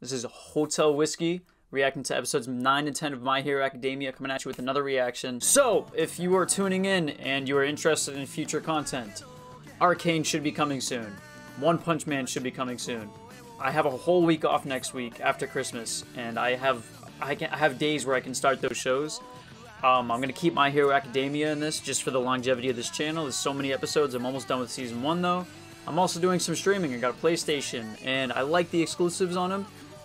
This is Hotel Whiskey, reacting to episodes 9 and 10 of My Hero Academia, coming at you with another reaction. So, if you are tuning in and you are interested in future content, Arcane should be coming soon. One Punch Man should be coming soon. I have a whole week off next week after Christmas, and I have days where I can start those shows. I'm going to keep My Hero Academia in this just for the longevity of this channel. There's so many episodes. I'm almost done with Season 1, though. I'm also doing some streaming. I got a PlayStation, and I like the exclusives on them.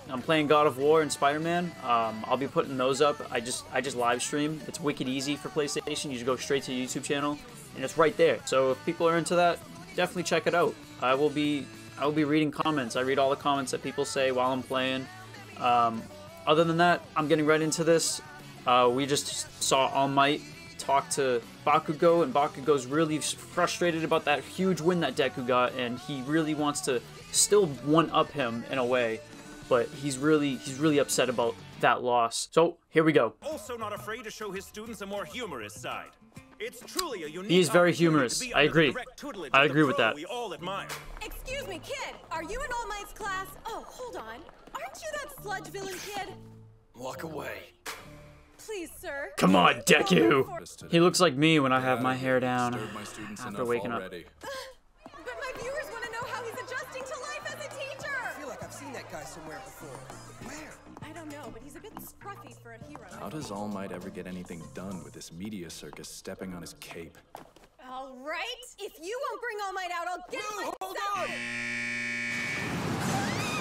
I'm playing God of War and Spider-Man. I'll be putting those up. I just live stream. It's wicked easy for PlayStation. You just go straight to the YouTube channel, and it's right there. So if people are into that, definitely check it out. I will be reading comments. I read all the comments that people say while I'm playing. Other than that, I'm getting right into this. We just saw All Might talk to Bakugo, and Bakugo's really frustrated about that huge win that Deku got, and he really wants to still one-up him in a way. But he's really upset about that loss. So here we go. Also not afraid to show his students a more humorous side. It's truly a unique. He's very humorous. I agree. I agree with that. We all admire. Excuse me, kid. Are you in All Might's class? Oh, hold on. Aren't you that sludge villain kid? Walk away. Please, sir. Come on, Deku. He looks like me when I have my hair down after waking up. But my viewers want to know how he's adjusting to life as a teacher. I feel like I've seen that guy somewhere before. Where? I don't know, but he's a bit scruffy for a hero. How does All Might ever get anything done with this media circus stepping on his cape? All right. If you won't bring All Might out, I'll get him. No, hold on.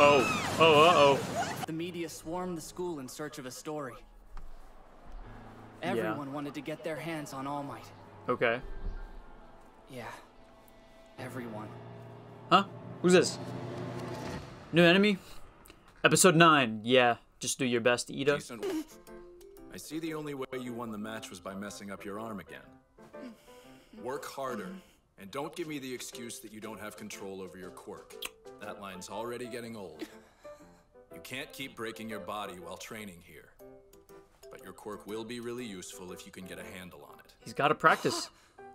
Oh. Oh, uh-oh. The media swarmed the school in search of a story. Everyone wanted to get their hands on All Might. Okay. Yeah. Everyone. Huh? Who's this? New enemy? Episode 9. Yeah. Just do your best, Ida. I see the only way you won the match was by messing up your arm again. Work harder. And don't give me the excuse that you don't have control over your quirk. That line's already getting old. You can't keep breaking your body while training here. But your quirk will be really useful if you can get a handle on it. He's got to practice.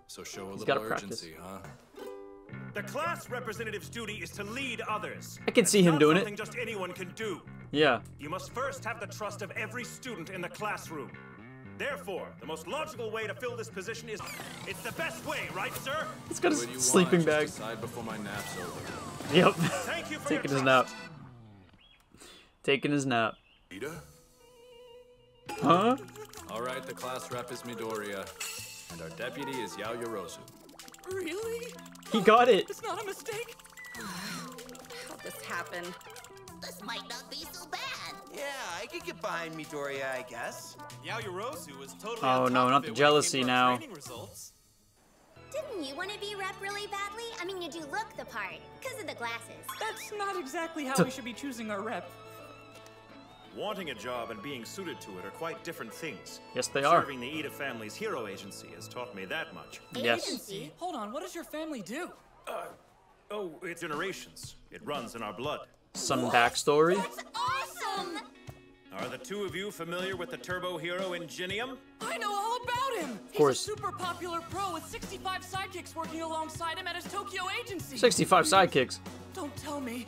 So show a little urgency, huh? The class representative's duty is to lead others. I can see him doing it. Just anyone can do. Yeah. You must first have the trust of every student in the classroom. Therefore, the most logical way to fill this position is. It's the best way, right, sir? He's got a sleeping bag. Before my nap's over. Yep. Thank you for taking his nap. Taking his nap. Peter? Huh? All right, the class rep is Midoriya, and our deputy is Yaoyorozu. Really? He got it. It's not a mistake. How'd this happen? This might not be so bad. Yeah, I could get behind Midoriya, I guess. Yaoyorozu was totally. Oh no, not the jealousy now. Didn't you want to be rep really badly? I mean, you do look the part because of the glasses. That's not exactly how we should be choosing our rep. Wanting a job and being suited to it are quite different things. Yes, they are. Serving the Ida family's hero agency has taught me that much. Yes. Agency? Hold on, what does your family do? Oh, it's generations. It runs in our blood. Some backstory? That's awesome! Are the two of you familiar with the turbo hero Ingenium? I know all about him! Of course. He's a super popular pro with 65 sidekicks working alongside him at his Tokyo agency. 65 sidekicks? Don't tell me.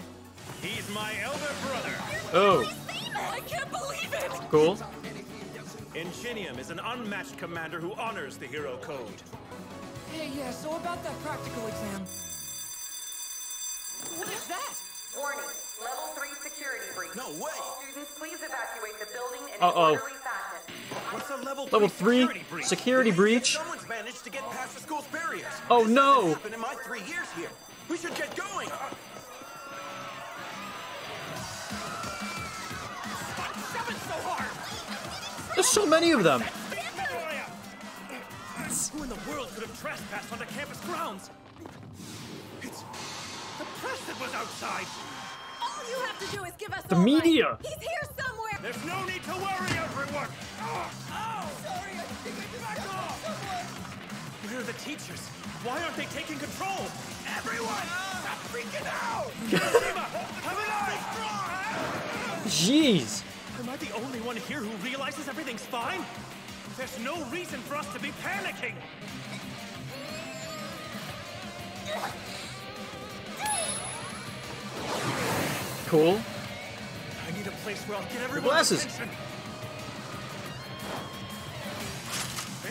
He's my elder brother. Oh. I can't believe it! Cool. Ingenium is an unmatched commander who honors the hero code. Hey, yeah, so about that practical exam. What is that? Warning, level 3 security breach. No way! Students, please evacuate the building in an orderly fashion. What's a level 3 security breach? Someone's managed to get past the school's barriers. Oh no! This happened in my 3 years here. We should get going! There's so many of them. Who in the world could have trespassed on the campus grounds? It's the press that was outside. All you have to do is give us the media. He's here somewhere. There's no need to worry, everyone. Oh, sorry, I think I did back off. Where are the teachers? Why aren't they taking control? Everyone, stop freaking out. Jeez. Am I the only one here who realizes everything's fine? There's no reason for us to be panicking! Cool. I need find a place where I'll get everyone's attention.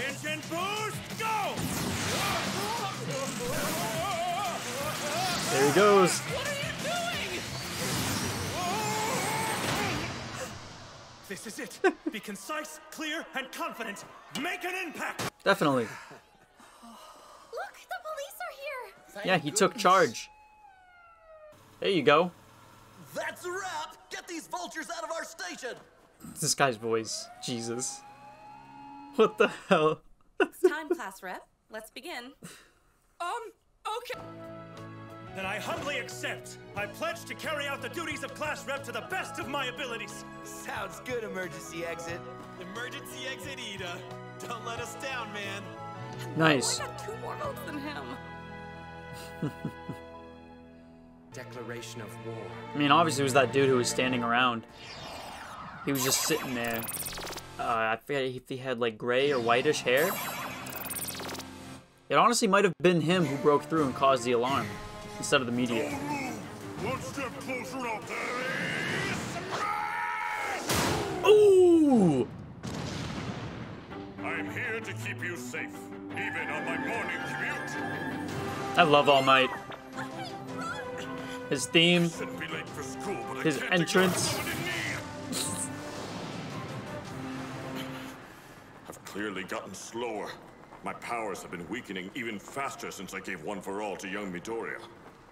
Engine boost, go! There he goes. What are you doing? This is it. Be concise, clear, and confident. Make an impact. Definitely. Look, the police are here. Thank goodness he took charge. There you go. That's a wrap. Get these vultures out of our station. This guy's voice. Jesus. What the hell? It's time, class rep. Let's begin. Okay. Then I humbly accept. I pledge to carry out the duties of class rep to the best of my abilities. Sounds good, emergency exit. Emergency exit, Ida. Don't let us down, man. Nice. Oh, I got 2 more votes than him. Declaration of war. I mean, obviously it was that dude who was standing around. He was just sitting there. I forget if he had like gray or whitish hair. It honestly might have been him who broke through and caused the alarm, instead of the media. One step closer out there. Ooh! I'm here to keep you safe, even on my morning commute. I love All Might. His theme, his entrance. Clearly gotten slower. My powers have been weakening even faster since I gave One for All to young Midoriya.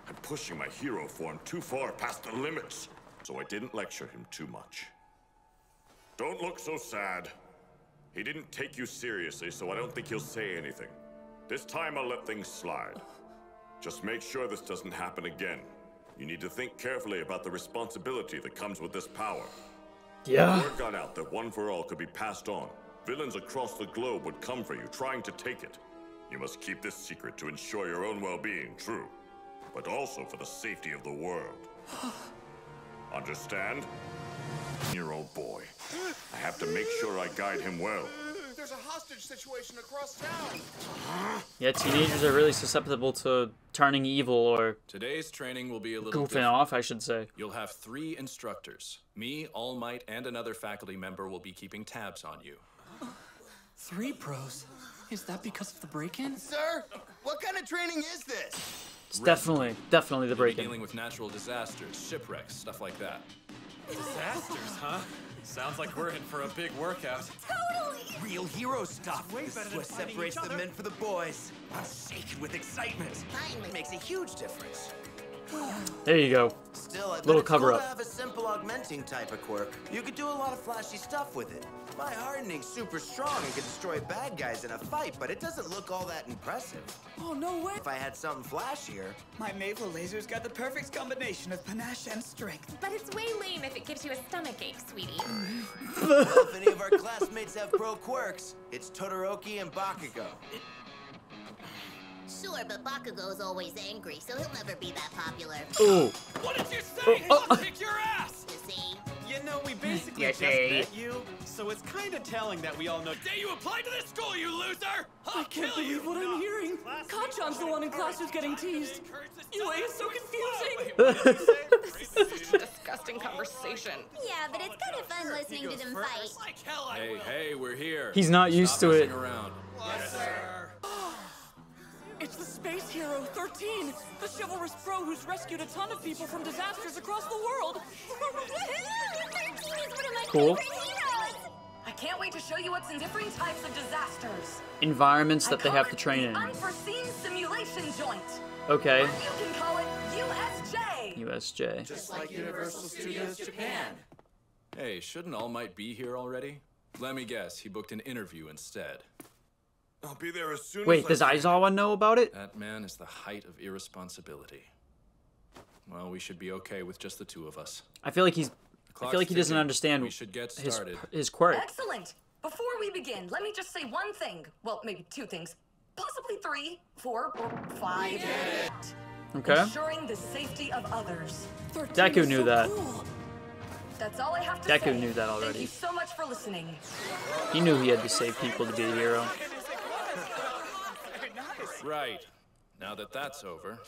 I'm pushing my hero form too far past the limits, so I didn't lecture him too much. Don't look so sad. He didn't take you seriously, so I don't think he'll say anything. This time I'll let things slide. Just make sure this doesn't happen again. You need to think carefully about the responsibility that comes with this power. Yeah. Word got out that One for All could be passed on. Villains across the globe would come for you, trying to take it. You must keep this secret to ensure your own well-being, true, but also for the safety of the world. Understand? Your old boy. I have to make sure I guide him well. There's a hostage situation across town. Yeah, teenagers are really susceptible to turning evil or today's training will be a little goofing off, I should say. You'll have 3 instructors. Me, All Might, and another faculty member will be keeping tabs on you. 3 pros? Is that because of the break-in? Sir, what kind of training is this? It's definitely the break-in. Dealing with natural disasters, shipwrecks, stuff like that. Disasters, huh? Sounds like we're in for a big workout. Totally! Real hero stuff. That's what separates the men from the boys. I'm shaking with excitement. Finally makes a huge difference. There you go. Still, I little cover up. Have a simple augmenting type of quirk. You could do a lot of flashy stuff with it. My hardening's super strong and could destroy bad guys in a fight, but it doesn't look all that impressive. Oh, no way. If I had something flashier. My Maple Laser's got the perfect combination of panache and strength. But it's way lame if it gives you a stomach ache, sweetie. Well, if any of our classmates have pro quirks, it's Todoroki and Bakugo. Sure, but Bakugo's always angry, so he'll never be that popular. Ooh. What did you say? He'll kick your ass! You see? You know, we basically just met you, so it's kind of telling that we all know. The day you applied to this school, you loser! I can't believe what I'm hearing. Kacchan's the one in class who's getting teased. UA is so confusing. This is such a disgusting conversation. Yeah, but it's kind of fun listening to them fight. Hey, hey, we're here. He's not used to it. Yes, sir. It's the Space Hero 13, the chivalrous pro who's rescued a ton of people from disasters across the world. Cool. I can't wait to show you what's in different types of disasters. Environments that they have to train in. Unforeseen simulation joint. Okay. Or you can call it USJ. USJ. Just like Universal Studios Japan. Hey, shouldn't All Might be here already? Let me guess, he booked an interview instead. I'll be there as soon as I does Aizawa know about it? That man is the height of irresponsibility. Well, we should be okay with just the 2 of us. I feel like he doesn't understand his quirk. Excellent. Before we begin, let me just say 1 thing. Well, maybe 2 things. Possibly 3, 4, or 5. Yeah. Okay. Ensuring the safety of others. Deku knew that. Cool. That's all I have to say. Deku knew that already. Thank you so much for listening. He knew he had to save people to be a hero. Right. Now that that's over.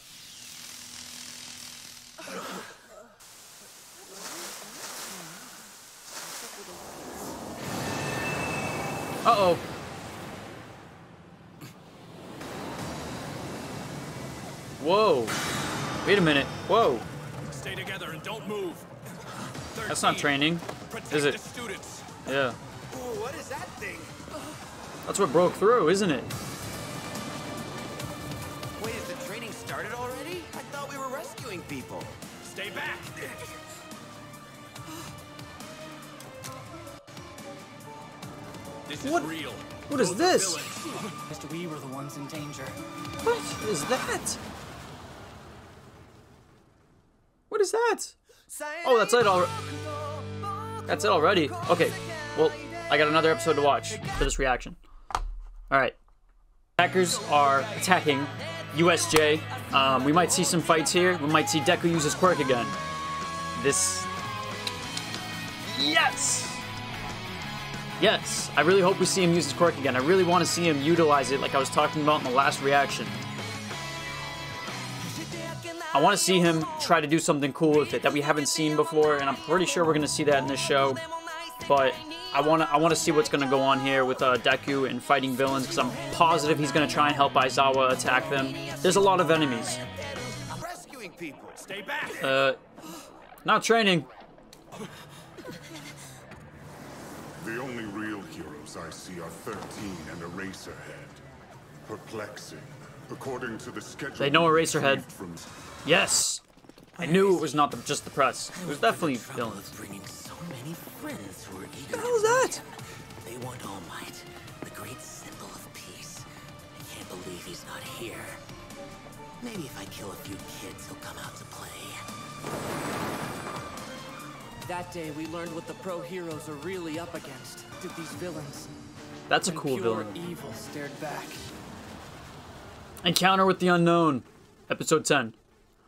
Uh-oh. Whoa. Wait a minute. Whoa. Stay together and don't move. 13. That's not training, is it? Yeah. Ooh, what is that thing? That's what broke through, isn't it? Wait, is the training started already? I thought we were rescuing people. Stay back. This is real. What is this? We were the ones in danger. What is that? What is that? Oh, that's it already. That's it already. Okay. Well, I got another episode to watch for this reaction. All right. Hackers are attacking USJ. We might see some fights here. We might see Deku use his quirk again. This. Yes. Yes, I really hope we see him use his quirk again. I really want to see him utilize it like I was talking about in the last reaction. I want to see him try to do something cool with it that we haven't seen before, and I'm pretty sure we're going to see that in this show. But I want to see what's going to go on here with Deku and fighting villains, because I'm positive he's going to try and help Aizawa attack them. There's a lot of enemies. Not training. The only real heroes I see are 13 and Eraserhead. Perplexing. According to the schedule... They know Eraserhead. Yes! I knew it was not just the press. It was definitely villains. So many friends who are eager. What the hell is that? They want All Might, the great symbol of peace. I can't believe he's not here. Maybe if I kill a few kids, he'll come out to play. That day, we learned what the pro heroes are really up against. Did these villains? That's a cool villain. Evil stared back. Encounter with the Unknown, episode 10.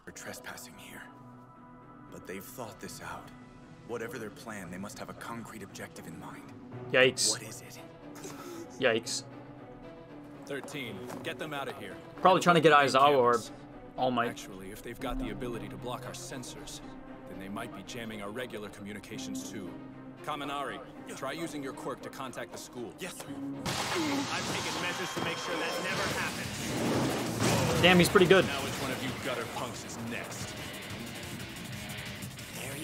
We're trespassing here, but they've thought this out. Whatever their plan, they must have a concrete objective in mind. Yikes! What is it? Yikes! 13, get them out of here. Probably trying to get Aizawa or All Might. Actually, if they've got the ability to block our sensors. Then they might be jamming our regular communications too. Kaminari, try using your quirk to contact the school. Yes, sir. I've taken measures to make sure that never happens. Damn, he's pretty good. Now it's one of you gutter punks is next.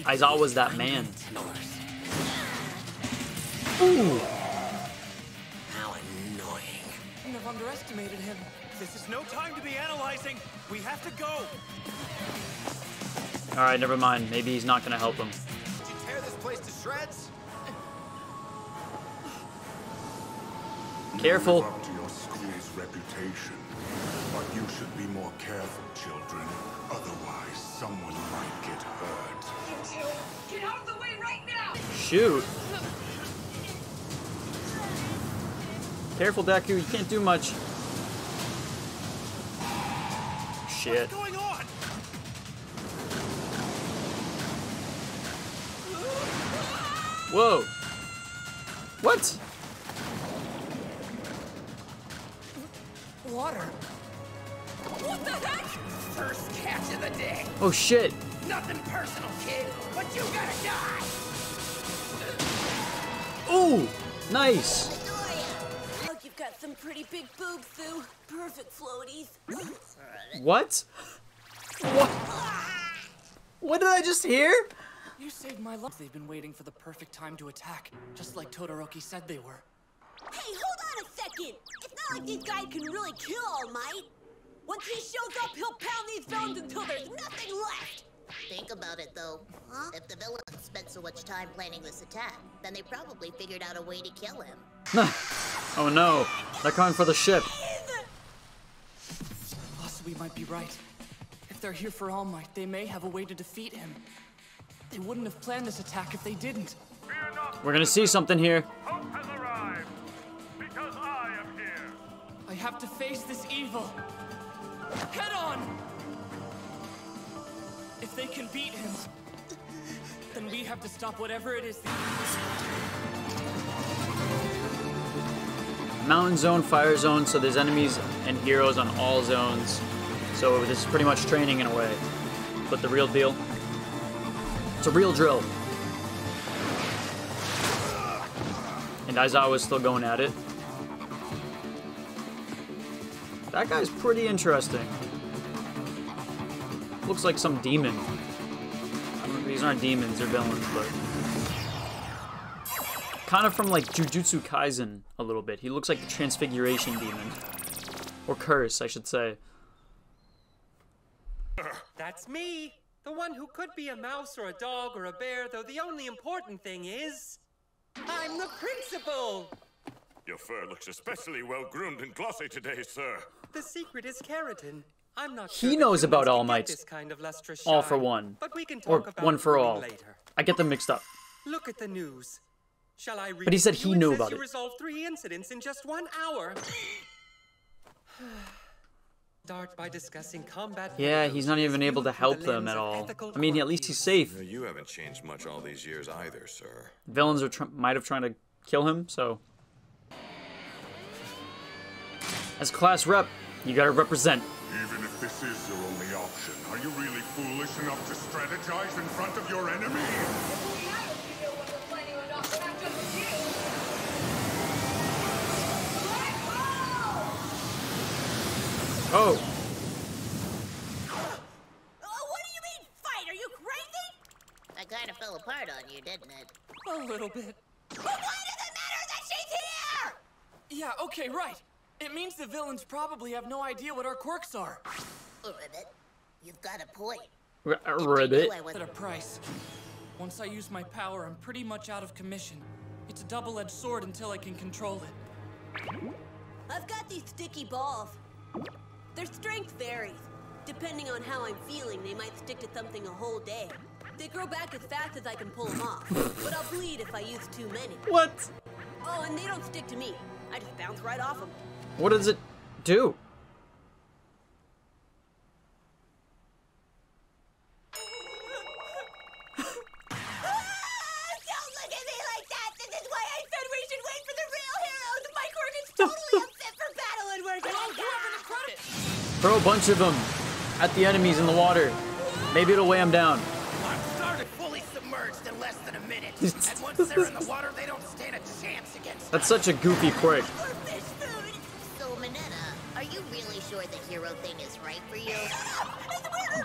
Aizawa was that man. Ooh. How annoying. And I've underestimated him. This is no time to be analyzing. We have to go. All right, never mind. Maybe he's not gonna help him. Did you tear this place to shreds? Careful. Up to your school's reputation, but you should be more careful, children. Otherwise, someone might get hurt. You two, get out of the way right now! Shoot. Careful, Deku. You can't do much. Shit. What's going on? Whoa. What? Water. What the heck? First catch of the day. Oh shit. Nothing personal, kid, but you gotta die. Ooh, nice. Midoriya. Look, you've got some pretty big boobs, Sue. Perfect floaties. What? What? What did I just hear? You saved my life. They've been waiting for the perfect time to attack, just like Todoroki said they were. Hey, hold on a second! It's not like this guy can really kill All Might. Once he shows up, he'll pound these villains until there's nothing left! Think about it, though. Huh? If the villains spent so much time planning this attack, then they probably figured out a way to kill him. Oh no, they're coming for the ship. Plus, we might be right. If they're here for All Might, they may have a way to defeat him. They wouldn't have planned this attack if they didn't. We're gonna see something here. Hope has arrived, because I am here. I have to face this evil. Head on! If they can beat him, then we have to stop whatever it is. Mountain zone, fire zone, so there's enemies and heroes on all zones. So this is pretty much training in a way. But the real deal. It's a real drill. And Aizawa's still going at it. That guy's pretty interesting. Looks like some demon. I mean, these aren't demons, they're villains, but... kind of from, like, Jujutsu Kaisen a little bit. He looks like the Transfiguration Demon. Or Curse, I should say. That's me! The one who could be a mouse or a dog or a bear, though the only important thing is... I'm the principal! Your fur looks especially well-groomed and glossy today, sir. The secret is keratin. I'm not sure he knows about All Might's kind of All for One, but we can talk or about One for All. Later. I get them mixed up. Look at the news. Shall I read? But he said he knew about it. You resolved 3 incidents in just 1 hour. Start by discussing combat. Yeah, he's not even able to help them at all. I mean, at least he's safe. You haven't changed much all these years either, sir. Villains are might have tried to kill him, so. As class rep, you gotta represent. Even if this is your only option, are you really foolish enough to strategize in front of your enemy? Oh. What do you mean, fight? Are you crazy? That kind of fell apart on you, didn't it? A little bit. But why does it matter that she's here? Yeah, okay, right. It means the villains probably have no idea what our quirks are. Ribbit, you've got a point. Ribbit. At a price. Once I use my power, I'm pretty much out of commission. It's a double-edged sword until I can control it. I've got these sticky balls. Their strength varies. Depending on how I'm feeling, they might stick to something a whole day. They grow back as fast as I can pull them off, but I'll bleed if I use too many. What? Oh, and they don't stick to me. I just bounce right off them. What does it do? Don't look at me like that! This is why I said we should wait for the real heroes! My quirk is totally upset for battle and we're gonna credit. Throw a bunch of them at the enemies in the water. Maybe it'll weigh them down. I'm started fully submerged in less than a minute. And once they're in the water, they don't stand a chance against us. That's such a goofy quirk.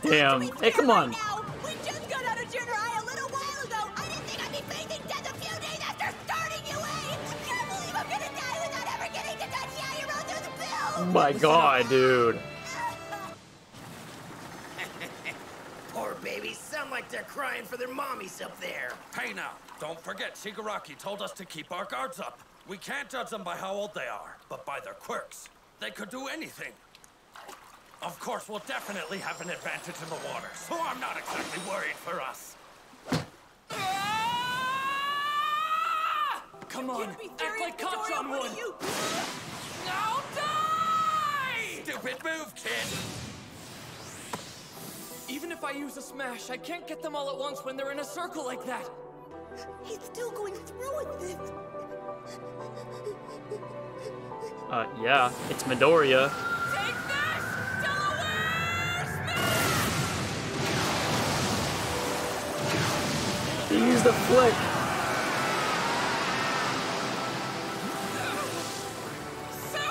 Damn. Hey, come on. We just got out of junior high a little while ago. I didn't think I'd be facing death a few days after starting UA. I can't believe I'm gonna die without ever getting to touch Yaoyorozu's bill. Oh my god, dude. Poor babies sound like they're crying for their mommies up there. Hey now, don't forget Shigaraki told us to keep our guards up. We can't judge them by how old they are, but by their quirks. They could do anything. Of course, we'll definitely have an advantage in the water, so I'm not exactly worried for us. Come on, act like Kacchan would. Now die! Stupid move, kid. Even if I use a smash, I can't get them all at once when they're in a circle like that. He's still going through with this. Yeah, it's Midoriya. He used the flick. So,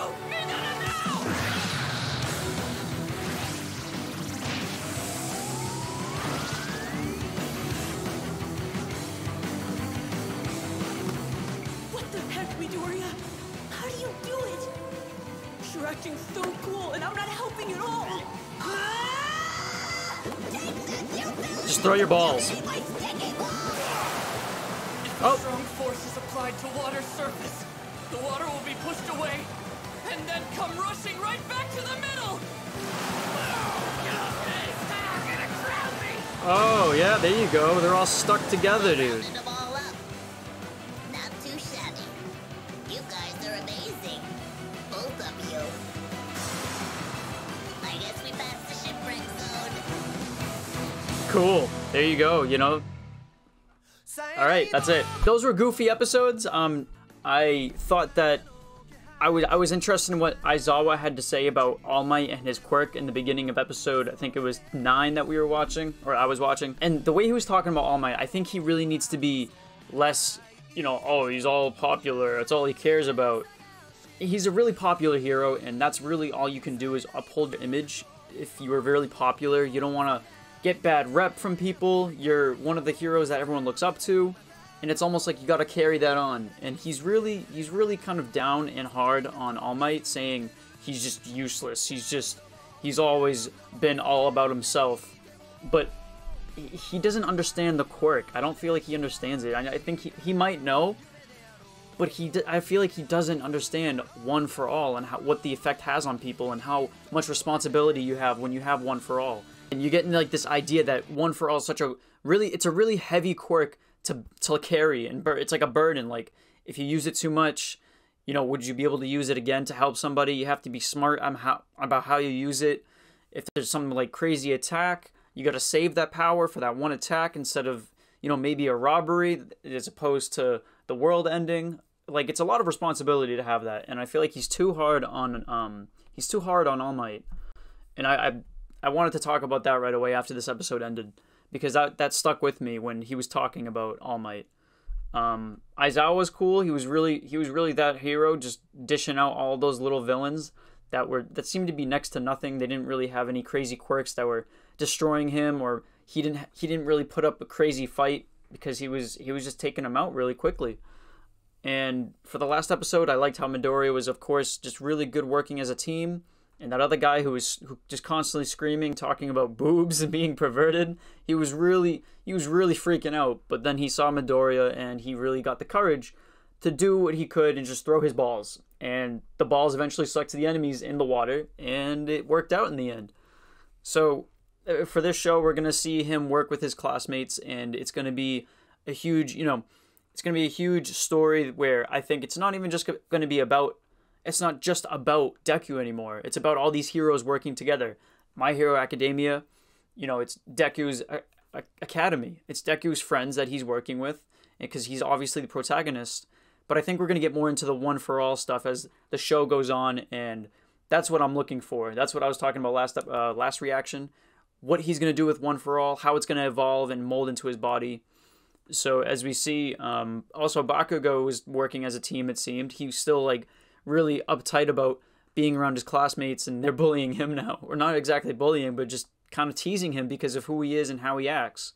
what the heck, Midoriya? How do you do it? You're acting so cool, and I'm not helping at all. Just throw your balls. Oh. Strong force is applied to water's surface. The water will be pushed away, and then come rushing right back to the middle. Oh yeah, there you go. They're all stuck together, dude. Not too shabby. You guys are amazing, both of you. I guess we passed the shipwreck zone. Cool. There you go. You know. All right, that's it. Those were goofy episodes. I thought that I was interested in what Aizawa had to say about All Might and his quirk in the beginning of episode, I think it was 9 that we were watching, or I was watching. And the way he was talking about All Might, I think he really needs to be less, you know, oh, he's all popular, that's all he cares about. he's a really popular hero, and that's really all you can do is uphold your image. If you are really popular, you don't want to get bad rep from people. You're one of the heroes that everyone looks up to, and it's almost like you got to carry that on. And he's really kind of down and hard on All Might, saying he's just useless. He's always been all about himself, but he doesn't understand the quirk. I don't feel like he understands it. I think he might know, but I feel like he doesn't understand One for All and what the effect has on people and how much responsibility you have when you have One for All. And you get into like this idea that One for All is such a it's a really heavy quirk to carry, and it's like a burden. Like if you use it too much, you know, would you be able to use it again to help somebody? You have to be smart about how you use it. If there's some like crazy attack, you got to save that power for that one attack instead of, you know, maybe a robbery as opposed to the world ending. Like it's a lot of responsibility to have that, and I feel like he's too hard on All Might, and I wanted to talk about that right away after this episode ended, because that stuck with me when he was talking about All Might. Aizawa was cool. He was really that hero, just dishing out all those little villains that seemed to be next to nothing. They didn't really have any crazy quirks that were destroying him, or he didn't really put up a crazy fight, because he was just taking him out really quickly. And for the last episode, I liked how Midoriya was, of course, just really good working as a team. And that other guy who just constantly screaming, talking about boobs and being perverted, he was really freaking out. But then he saw Midoriya, and he really got the courage to do what he could and just throw his balls. And the balls eventually stuck to the enemies in the water, and it worked out in the end. So for this show, we're going to see him work with his classmates, and it's going to be a huge, you know, it's going to be a huge story where I think it's not even just going to be about... It's not just about Deku anymore. It's about all these heroes working together. My Hero Academia, you know, it's Deku's academy. It's Deku's friends that he's working with, because he's obviously the protagonist. But I think we're going to get more into the One for All stuff as the show goes on, and that's what I'm looking for. That's what I was talking about last reaction. What he's going to do with One for All, how it's going to evolve and mold into his body. So as we see, also Bakugo was working as a team, it seemed. He was still, like, really uptight about being around his classmates, and they're bullying him now. Or not exactly bullying, but just kind of teasing him because of who he is and how he acts.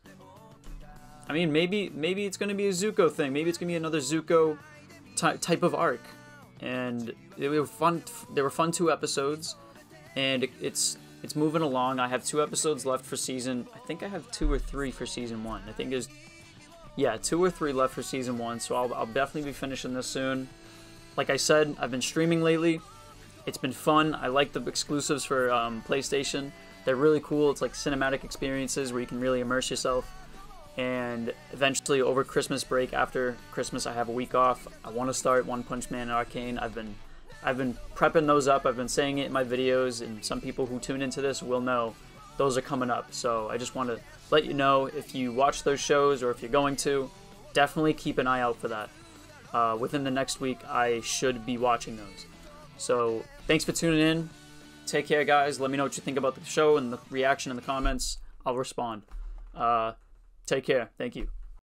I mean, maybe it's going to be a Zuko thing. Maybe it's going to be another Zuko type of arc. And they were fun. There were fun 2 episodes, and it's moving along. I have 2 episodes left for season. I think I have 2 or 3 for season 1. I think there's 2 or 3 left for season 1. So I'll definitely be finishing this soon. Like I said, I've been streaming lately. It's been fun. I like the exclusives for PlayStation. They're really cool. It's like cinematic experiences where you can really immerse yourself. And eventually over Christmas break, after Christmas, I have a week off. I want to start One Punch Man and Arcane. I've been prepping those up. I've been saying it in my videos, and some people who tune into this will know those are coming up. So I just want to let you know, if you watch those shows or if you're going to, definitely keep an eye out for that. Within the next week, I should be watching those. So, thanks for tuning in. Take care, guys. Let me know what you think about the show and the reaction in the comments. I'll respond. Take care. Thank you.